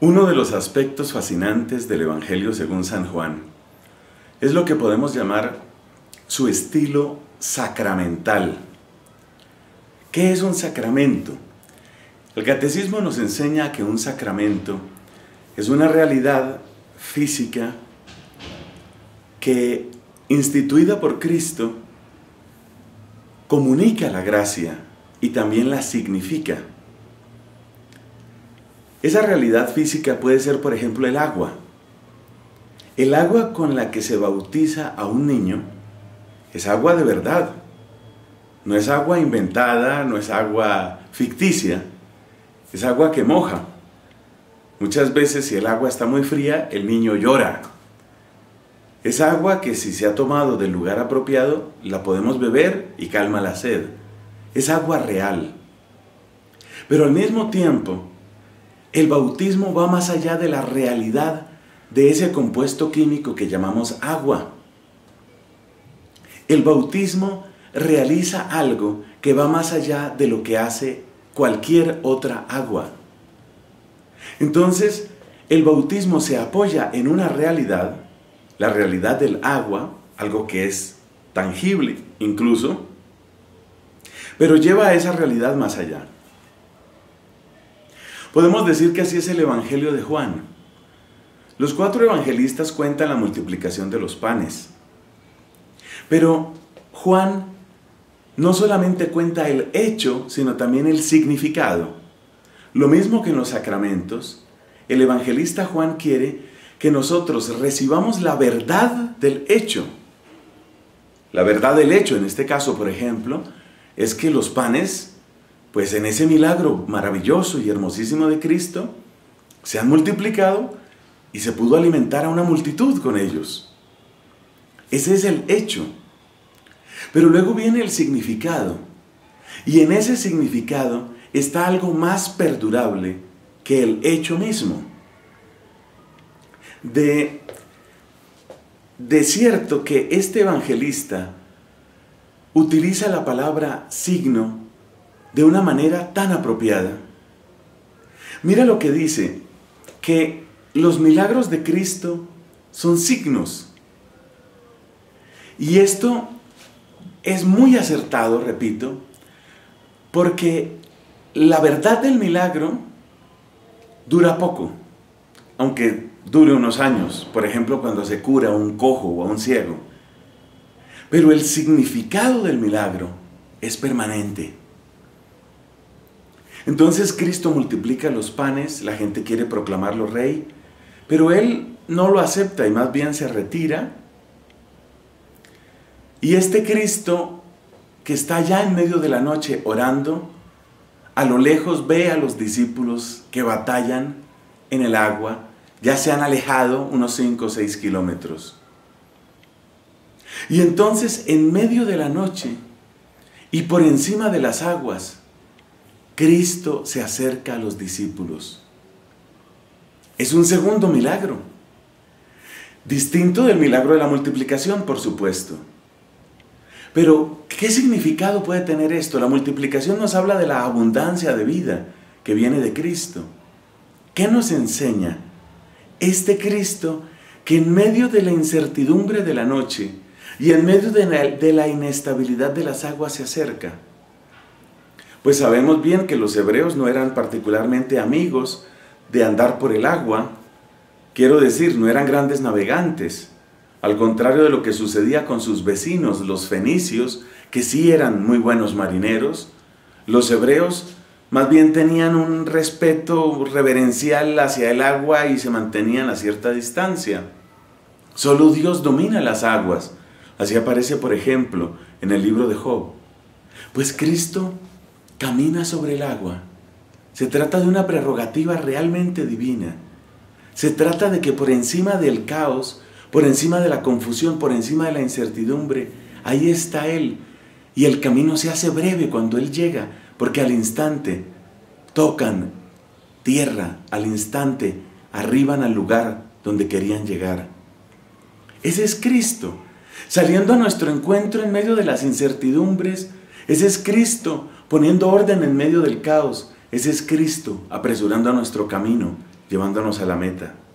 Uno de los aspectos fascinantes del Evangelio según San Juan es lo que podemos llamar su estilo sacramental. ¿Qué es un sacramento? El catecismo nos enseña que un sacramento es una realidad física que, instituida por Cristo, comunica la gracia y también la significa. Esa realidad física puede ser, por ejemplo, el agua. El agua con la que se bautiza a un niño es agua de verdad. No es agua inventada, no es agua ficticia, es agua que moja. Muchas veces, si el agua está muy fría, el niño llora. Es agua que, si se ha tomado del lugar apropiado, la podemos beber y calma la sed. Es agua real. Pero al mismo tiempo, el bautismo va más allá de la realidad de ese compuesto químico que llamamos agua. El bautismo realiza algo que va más allá de lo que hace cualquier otra agua. Entonces, el bautismo se apoya en una realidad, la realidad del agua, algo que es tangible incluso, pero lleva a esa realidad más allá. Podemos decir que así es el Evangelio de Juan. Los cuatro evangelistas cuentan la multiplicación de los panes. Pero Juan no solamente cuenta el hecho, sino también el significado. Lo mismo que en los sacramentos, el evangelista Juan quiere que nosotros recibamos la verdad del hecho. La verdad del hecho, en este caso, por ejemplo, es que los panes, pues en ese milagro maravilloso y hermosísimo de Cristo, se han multiplicado y se pudo alimentar a una multitud con ellos. Ese es el hecho. Pero luego viene el significado. Y en ese significado está algo más perdurable que el hecho mismo. De cierto que este evangelista utiliza la palabra signo de una manera tan apropiada. Mira lo que dice, que los milagros de Cristo son signos. Y esto es muy acertado, repito, porque la verdad del milagro dura poco, aunque dure unos años, por ejemplo, cuando se cura a un cojo o a un ciego. Pero el significado del milagro es permanente. Entonces Cristo multiplica los panes, la gente quiere proclamarlo rey, pero él no lo acepta y más bien se retira. Y este Cristo, que está allá en medio de la noche orando, a lo lejos ve a los discípulos que batallan en el agua, ya se han alejado unos 5 o 6 kilómetros. Y entonces, en medio de la noche y por encima de las aguas, Cristo se acerca a los discípulos. Es un segundo milagro, distinto del milagro de la multiplicación, por supuesto. Pero, ¿qué significado puede tener esto? La multiplicación nos habla de la abundancia de vida que viene de Cristo. ¿Qué nos enseña este Cristo que en medio de la incertidumbre de la noche y en medio de la inestabilidad de las aguas se acerca? Pues sabemos bien que los hebreos no eran particularmente amigos de andar por el agua. Quiero decir, no eran grandes navegantes. Al contrario de lo que sucedía con sus vecinos, los fenicios, que sí eran muy buenos marineros, los hebreos más bien tenían un respeto reverencial hacia el agua y se mantenían a cierta distancia. Solo Dios domina las aguas. Así aparece, por ejemplo, en el libro de Job. Pues Cristo camina sobre el agua. Se trata de una prerrogativa realmente divina. Se trata de que por encima del caos, por encima de la confusión, por encima de la incertidumbre, ahí está Él. Y el camino se hace breve cuando Él llega, porque al instante tocan tierra, al instante arriban al lugar donde querían llegar. Ese es Cristo, saliendo a nuestro encuentro en medio de las incertidumbres. Ese es Cristo, poniendo orden en medio del caos. Ese es Cristo, apresurando a nuestro camino. llevándonos a la meta.